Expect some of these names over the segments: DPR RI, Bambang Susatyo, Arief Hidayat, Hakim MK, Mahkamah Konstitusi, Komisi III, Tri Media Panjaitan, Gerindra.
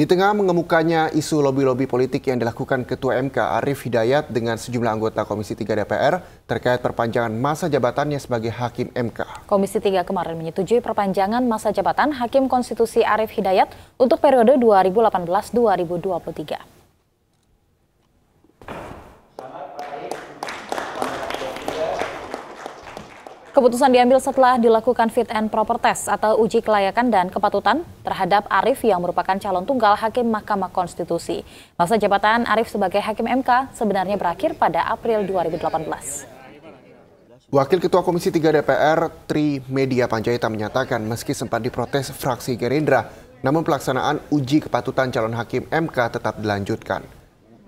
Di tengah mengemukanya isu lobi-lobi politik yang dilakukan Ketua MK Arief Hidayat dengan sejumlah anggota Komisi 3 DPR terkait perpanjangan masa jabatannya sebagai Hakim MK. Komisi 3 kemarin menyetujui perpanjangan masa jabatan Hakim Konstitusi Arief Hidayat untuk periode 2018-2023. Keputusan diambil setelah dilakukan fit and proper test atau uji kelayakan dan kepatutan terhadap Arief yang merupakan calon tunggal Hakim Mahkamah Konstitusi. Masa jabatan Arief sebagai Hakim MK sebenarnya berakhir pada April 2018. Wakil Ketua Komisi 3 DPR, Tri Media Panjaitan menyatakan meski sempat diprotes fraksi Gerindra, namun pelaksanaan uji kepatutan calon Hakim MK tetap dilanjutkan.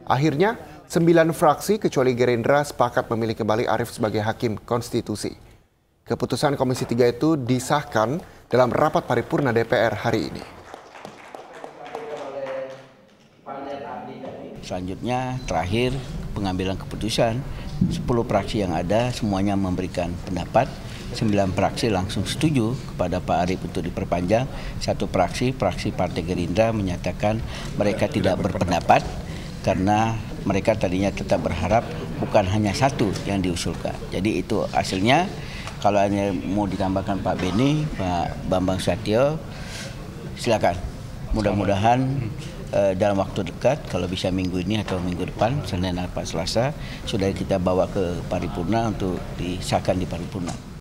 Akhirnya, 9 fraksi kecuali Gerindra sepakat memilih kembali Arief sebagai Hakim Konstitusi. Keputusan Komisi 3 itu disahkan dalam rapat paripurna DPR hari ini. Selanjutnya terakhir pengambilan keputusan, 10 fraksi yang ada semuanya memberikan pendapat, 9 fraksi langsung setuju kepada Pak Arief untuk diperpanjang, 1 fraksi Partai Gerindra menyatakan mereka tidak berpendapat karena mereka tadinya tetap berharap bukan hanya 1 yang diusulkan. Jadi itu hasilnya. Kalau hanya mau ditambahkan Pak Beni, Pak Bambang Susatyo, silakan. Mudah-mudahan dalam waktu dekat, kalau bisa minggu ini atau minggu depan, Senin atau Selasa, sudah kita bawa ke paripurna untuk disahkan di paripurna.